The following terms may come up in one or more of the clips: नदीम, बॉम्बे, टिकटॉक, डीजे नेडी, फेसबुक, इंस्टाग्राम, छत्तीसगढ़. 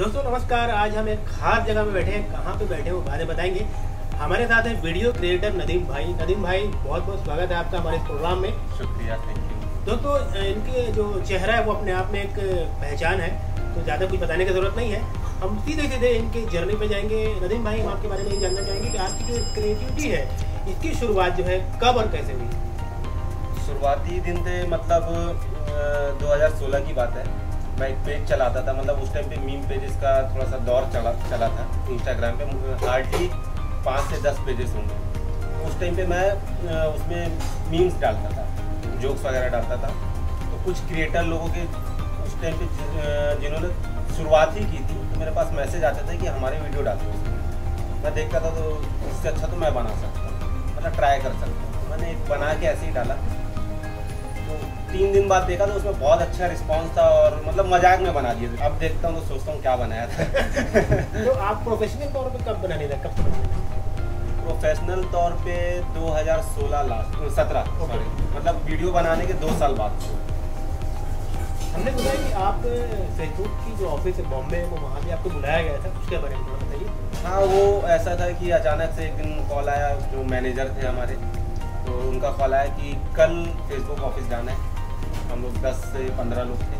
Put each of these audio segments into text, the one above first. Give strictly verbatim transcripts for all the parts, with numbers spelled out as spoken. दोस्तों नमस्कार, आज हम एक खास जगह में बैठे हैं। कहाँ पे बैठे हो बातें बताएंगे। हमारे साथ हैं वीडियो क्रिएटर नदीम भाई। नदीम भाई बहुत बहुत स्वागत है आपका हमारे इस प्रोग्राम में। शुक्रिया, थैंक यू। दोस्तों इनके जो चेहरा है वो अपने आप में एक पहचान है, तो ज़्यादा कुछ बताने की ज़रूरत नहीं है। हम सीधे सीधे इनके जर्नी पे जाएंगे। नदीम भाई, हम आपके बारे में जानना चाहेंगे कि आपकी जो क्रिएटिविटी है इसकी शुरुआत जो है कब और कैसे हुई। शुरुआती दिन थे, मतलब दो हज़ार सोलह की बात है। मैं एक पेज चलाता था, मतलब उस टाइम पे मीम पेजेस का थोड़ा सा दौर चला चला था इंस्टाग्राम पे। हार्डली पाँच से दस पेजेस होंगे उस टाइम पे। मैं उसमें मीम्स डालता था, जोक्स वगैरह डालता था। तो कुछ क्रिएटर लोगों के उस टाइम पे जिन्होंने शुरुआत ही की थी, तो मेरे पास मैसेज आता था कि हमारे वीडियो डालते हो। मैं देखता था तो इससे अच्छा तो मैं बना सकता हूँ, मतलब ट्राई कर सकता हूँ। मैंने एक बना के ऐसे ही डाला, तो तीन दिन बाद देखा तो उसमें बहुत अच्छा रिस्पांस था और मतलब मजाक में बना दिया। अब देखता हूँ तो सोचता हूँ क्या बनाया था। तो आप प्रोफेशनल तौर पे कब बनाने लगे? कब प्रोफेशनल तौर पे दो हज़ार सोलह लास्ट सत्रह सॉरी, मतलब वीडियो बनाने के दो साल बाद। हमने सुना कि आप फेसबुक की जो ऑफिस है बॉम्बे में, वहाँ भी आपको बुलाया गया था, उसके बारे में थोड़ा बताइए। हाँ, वो ऐसा था कि अचानक से एक दिन कॉल आया। जो मैनेजर थे हमारे, तो उनका कॉल आया कि कल फेसबुक ऑफिस जाना है। हम लोग दस से पंद्रह लोग थे,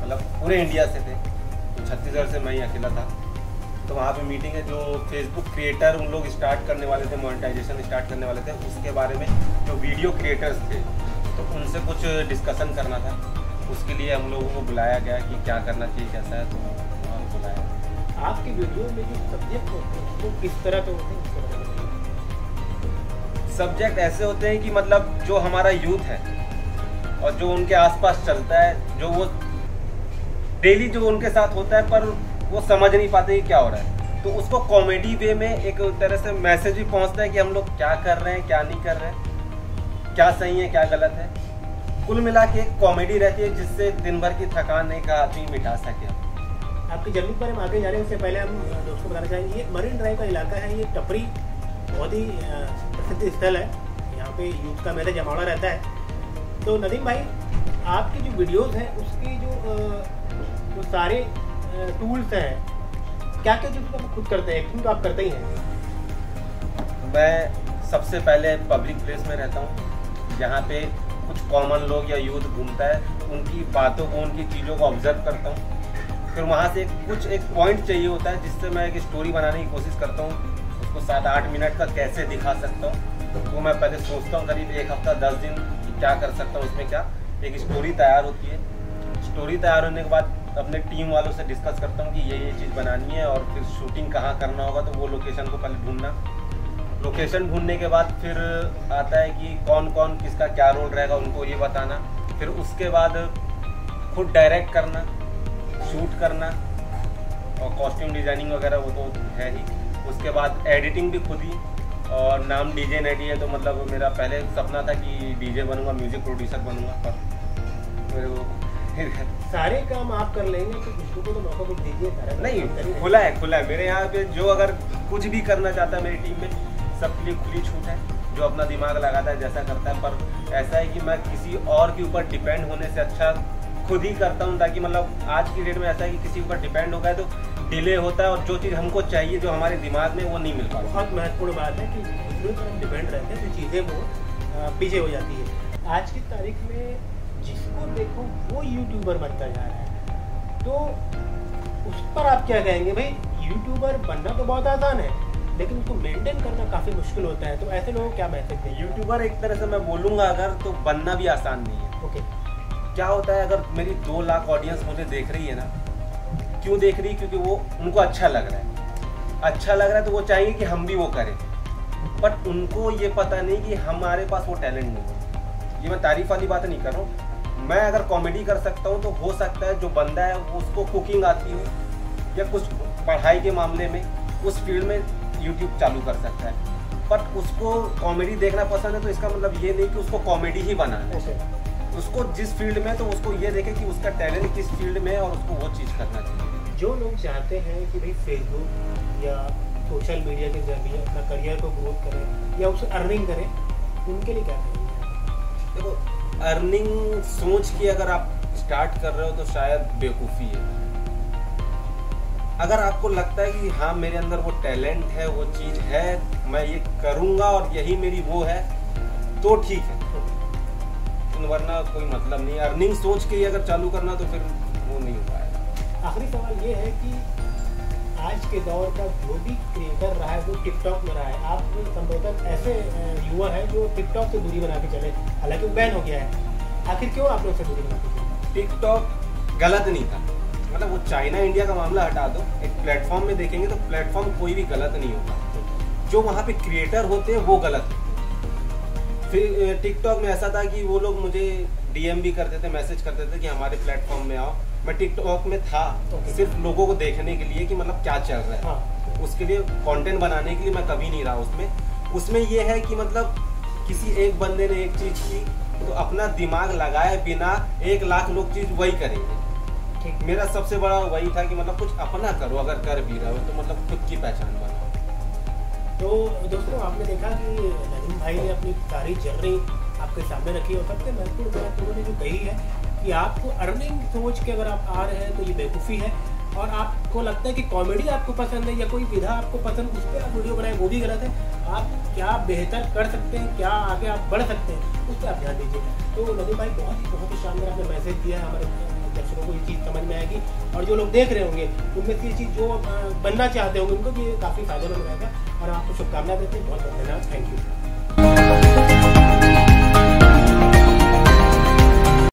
मतलब पूरे इंडिया से थे। तो छत्तीसगढ़ से मैं ही अकेला था। तो वहाँ पे मीटिंग है, जो फेसबुक क्रिएटर उन लोग स्टार्ट करने वाले थे, मोनेटाइजेशन स्टार्ट करने वाले थे, उसके बारे में जो वीडियो क्रिएटर्स थे तो उनसे कुछ डिस्कशन करना था। उसके लिए हम लोगों को बुलाया गया कि क्या करना चाहिए, कैसा है, तो हम बुलाया। आपकी वीडियो में जो सब्जेक्ट होते हैं वो किस तरह के होते हैं? सब्जेक्ट ऐसे होते हैं कि मतलब जो हमारा यूथ है और जो उनके आसपास चलता है, जो वो डेली जो उनके साथ होता है, पर वो समझ नहीं पाते कि क्या हो रहा है। तो उसको कॉमेडी वे में एक तरह से मैसेज भी पहुंचता है कि हम लोग क्या कर रहे हैं, क्या नहीं कर रहे हैं, क्या सही है, क्या गलत है। कुल मिला के एक कॉमेडी रहती है जिससे दिन भर की थकान एक आदमी मिटा सके। आपकी जर्नी पर हम आगे जा रहे हैं, उससे पहले हम दोस्तों बताना चाहेंगे, ये मरीन ड्राइव का इलाका है। ये टपरी बहुत ही प्रसिद्ध स्थल है, यहाँ पे यूथ का मेला जमावड़ा रहता है। तो नदीम भाई, आपकी जो वीडियोस हैं उसकी जो जो सारे टूल्स हैं, क्या क्या जो आप खुद करते हैं? तो आप करते ही हैं। मैं सबसे पहले पब्लिक प्लेस में रहता हूँ, जहाँ पे कुछ कॉमन लोग या यूथ घूमता है, उनकी बातों को, उनकी चीज़ों को ऑब्जर्व करता हूँ। फिर वहाँ से कुछ एक पॉइंट चाहिए होता है जिससे मैं एक स्टोरी बनाने की कोशिश करता हूँ। उसको सात आठ मिनट का कैसे दिखा सकता हूँ, वो मैं पहले सोचता हूँ करीब एक हफ्ता दस दिन क्या कर सकता हूँ। उसमें क्या एक स्टोरी तैयार होती है। स्टोरी तैयार होने के बाद अपने टीम वालों से डिस्कस करता हूँ कि ये ये चीज़ बनानी है, और फिर शूटिंग कहाँ करना होगा, तो वो लोकेशन को पहले ढूंढना। लोकेशन ढूंढने के बाद फिर आता है कि कौन कौन किसका क्या रोल रहेगा, उनको ये बताना। फिर उसके बाद खुद डायरेक्ट करना, शूट करना, और कॉस्ट्यूम डिज़ाइनिंग वगैरह वो तो है ही। उसके बाद एडिटिंग भी खुद ही, और नाम डीजे नेडी है। तो मतलब मेरा पहले सपना था कि डीजे बनूंगा, म्यूजिक प्रोड्यूसर बनूंगा, पर मेरे को सारे काम आप कर लेंगे तो दूसरों को तो मौका कुछ दीजिए। नहीं, खुला है खुला है मेरे यहाँ पे। जो अगर कुछ भी करना चाहता है मेरी टीम में, सबके लिए खुली छूट है। जो अपना दिमाग लगाता है, जैसा करता है। पर ऐसा है कि मैं किसी और के ऊपर डिपेंड होने से अच्छा खुद ही करता हूँ, ताकि मतलब आज की डेट में ऐसा है कि किसी ऊपर डिपेंड हो गया तो डिले होता है, और जो चीज़ हमको चाहिए, जो हमारे दिमाग में, वो नहीं मिल पाती। बहुत महत्वपूर्ण बात है कि जिस पर हम डिपेंड रहते हैं तो चीज़ें वो पीछे हो जाती है। आज की तारीख में जिसको देखो वो यूट्यूबर बनता जा रहा है, तो उस पर आप क्या कहेंगे? भाई यूट्यूबर बनना तो बहुत आसान है, लेकिन उसको मेंटेन करना काफ़ी मुश्किल होता है। तो ऐसे लोगों को क्या मैसेज दें? यूट्यूबर एक तरह से मैं बोलूँगा अगर, तो बनना भी आसान नहीं है। ओके, क्या होता है, अगर मेरी दो लाख ऑडियंस मुझे देख रही है ना, क्यों देख रही है? क्योंकि वो उनको अच्छा लग रहा है। अच्छा लग रहा है तो वो चाहिए कि हम भी वो करें, बट उनको ये पता नहीं कि हमारे पास वो टैलेंट नहीं है। ये मैं तारीफ वाली बात नहीं कर रहा हूँ। मैं अगर कॉमेडी कर सकता हूँ तो हो सकता है जो बंदा है उसको कुकिंग आती हो, या कुछ पढ़ाई के मामले में उस फील्ड में यूट्यूब चालू कर सकता है, बट उसको कॉमेडी देखना पसंद है। तो इसका मतलब ये नहीं कि उसको कॉमेडी ही बनाना है। उसको जिस फील्ड में, तो उसको ये देखें कि उसका टैलेंट किस फील्ड में है, और उसको वो चीज़ करना चाहिए। जो लोग चाहते हैं कि भाई फेसबुक या सोशल मीडिया के जरिए अपना करियर को ग्रोथ करें या उससे अर्निंग करें, उनके लिए क्या करेंगे? देखो, अर्निंग सोच के अगर आप स्टार्ट कर रहे हो तो शायद बेवकूफ़ी है। अगर आपको लगता है कि हाँ मेरे अंदर वो टैलेंट है, वो चीज़ है, मैं ये करूँगा और यही मेरी वो है, तो ठीक है, वरना कोई मतलब नहीं। अर्निंग सोच के ही अगर चालू करना तो फिर वो नहीं हो पाएगा। आखिरी सवाल ये है कि आज के दौर का जो भी क्रिएटर रहा है वो टिकटॉक में रहा है। आप संभवतः ऐसे युवा हैं जो टिकटॉक से दूरी बना के चले, हालांकि बैन हो गया है, आखिर क्यों आप लोग से दूरी बना के चले? टिकटॉक गलत नहीं था, मतलब वो चाइना इंडिया का मामला हटा दो, एक प्लेटफॉर्म में देखेंगे तो प्लेटफॉर्म कोई भी गलत नहीं होता, जो वहाँ पे क्रिएटर होते हैं वो गलत है। फिर टिकटॉक में ऐसा था कि वो लोग मुझे डीएम भी करते थे, मैसेज करते थे कि हमारे प्लेटफॉर्म में आओ। मैं टिकटॉक में था okay. सिर्फ लोगों को देखने के लिए कि मतलब क्या चल रहा है, हाँ. उसके लिए कंटेंट बनाने के लिए मैं कभी नहीं रहा उसमें। उसमें ये है कि मतलब किसी एक बंदे ने एक चीज़ की तो अपना दिमाग लगाए बिना एक लाख लोग चीज़ वही करेंगे। ठीक, मेरा सबसे बड़ा वही था कि मतलब कुछ अपना करो, अगर कर भी रहो तो मतलब खुद की पहचान बनाओ। तो दोस्तों, आपने देखा कि नदीम भाई ने अपनी सारी जर्नी आपके सामने रखी और सबसे महत्वपूर्ण बात उन्होंने जो कही है कि आपको अर्निंग सोच के अगर आप आ रहे हैं तो ये बेवकूफ़ी है, और आपको लगता है कि कॉमेडी आपको पसंद है या कोई विधा आपको पसंद, उस पर आप वीडियो बनाएं, वो भी गलत है। आप क्या बेहतर कर सकते हैं, क्या आगे आप बढ़ सकते हैं, उस पर आप ध्यान दीजिए। तो नदीम भाई, बहुत ही बहुत ही शानदार आपने मैसेज दिया है, हमारे दर्शकों को ये चीज़ समझ में आएगी और जो लोग देख रहे होंगे उनमें से ये चीज़ जो बनना चाहते होंगे उनको भी काफ़ी फायदेमंद रहेगा, और आपको शुभकामनाएं देते हैं। बहुत बहुत धन्यवाद, थैंक यू।